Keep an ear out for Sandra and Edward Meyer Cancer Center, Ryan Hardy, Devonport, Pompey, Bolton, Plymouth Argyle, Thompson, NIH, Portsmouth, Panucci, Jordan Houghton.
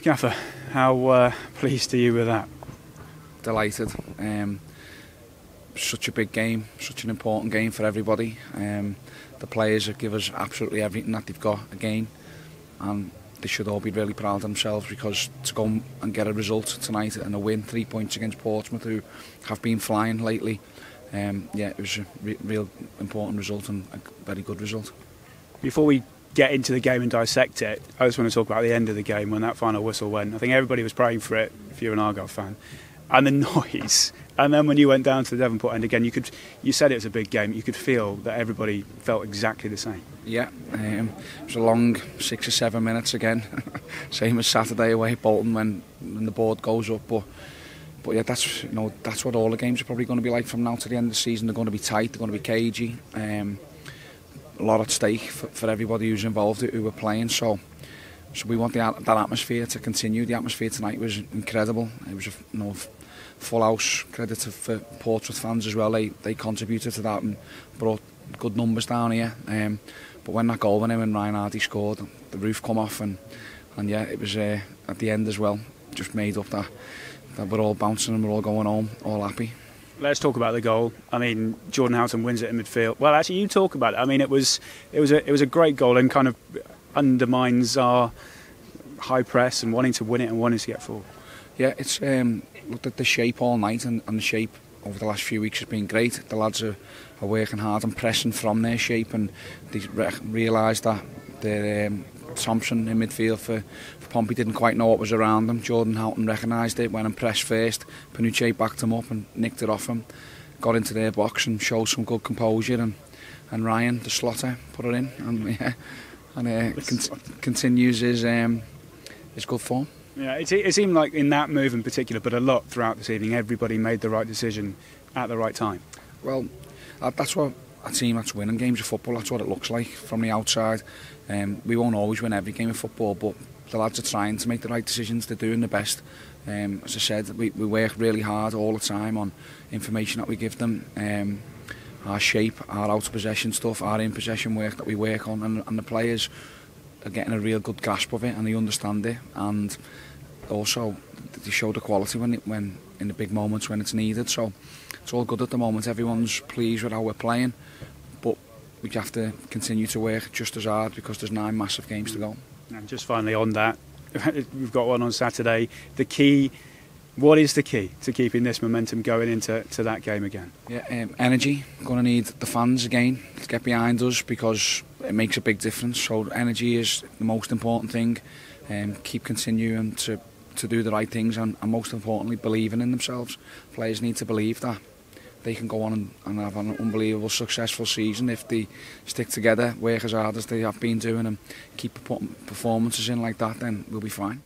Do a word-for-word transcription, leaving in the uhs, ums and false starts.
Gaffer, how uh, pleased are you with that? Delighted. Um, such a big game, such an important game for everybody. Um, the players give us absolutely everything that they've got again, and they should all be really proud of themselves, because to go and get a result tonight and a win, three points against Portsmouth, who have been flying lately, um, yeah, it was a re real important result and a very good result. Before we get into the game and dissect it, I just want to talk about the end of the game when that final whistle went. I think everybody was praying for it, if you're an Argyle fan, and the noise. And then when you went down to the Devonport end again, you could, you said it was a big game. You could feel that everybody felt exactly the same. Yeah, um, it was a long six or seven minutes again. Same as Saturday away at Bolton when, when the board goes up. But but yeah, that's you know that's what all the games are probably going to be like from now to the end of the season. They're going to be tight. They're going to be cagey. Um, a lot at stake for, for everybody who's involved, who were playing. So. So we want the, that atmosphere to continue. The atmosphere tonight was incredible. It was a you know, full house. Credit for Portsmouth fans as well. They they contributed to that and brought good numbers down here. Um, but when that goal went in, when Ryan Hardy scored, the roof come off, and and yeah, it was uh, at the end as well. Just made up that that we're all bouncing and we're all going home, all happy. Let's talk about the goal. I mean, Jordan Houghton wins it in midfield. Well, actually, you talk about it. I mean, it was it was a it was a great goal and kind of undermines our high press and wanting to win it and wanting to get forward. Yeah, it's um, looked at the shape all night, and, and the shape over the last few weeks has been great. The lads are, are working hard and pressing from their shape, and they re realised that the um, Thompson in midfield for, for Pompey didn't quite know what was around them. Jordan Houghton recognised it, went and pressed first. Panucci backed him up and nicked it off him, got into their box and showed some good composure, and, and Ryan, the slotter, put it in, and yeah. And uh, con continues his um, his good form. Yeah, it, it seemed like in that move in particular, but a lot throughout this evening, everybody made the right decision at the right time. Well, that's what a team that's winning games of football. That's what it looks like from the outside. Um, we won't always win every game of football, but the lads are trying to make the right decisions. They're doing the best. Um, as I said, we, we work really hard all the time on information that we give them. Um, Our shape, our out-of-possession stuff, our in-possession work that we work on, and, and the players are getting a real good grasp of it, and they understand it, and also they show the quality when, it, when in the big moments when it's needed. So it's all good at the moment. Everyone's pleased with how we're playing, but we have to continue to work just as hard, because there's nine massive games to go. And just finally on that, we've got one on Saturday. The key. What is the key to keeping this momentum going into to that game again? Yeah, um, energy. Going to need the fans again to get behind us, because it makes a big difference. So energy is the most important thing. Um, keep continuing to, to do the right things, and, and most importantly, believing in themselves. Players need to believe that they can go on and, and have an unbelievable, successful season if they stick together, work as hard as they have been doing, and keep putting performances in like that. Then we'll be fine.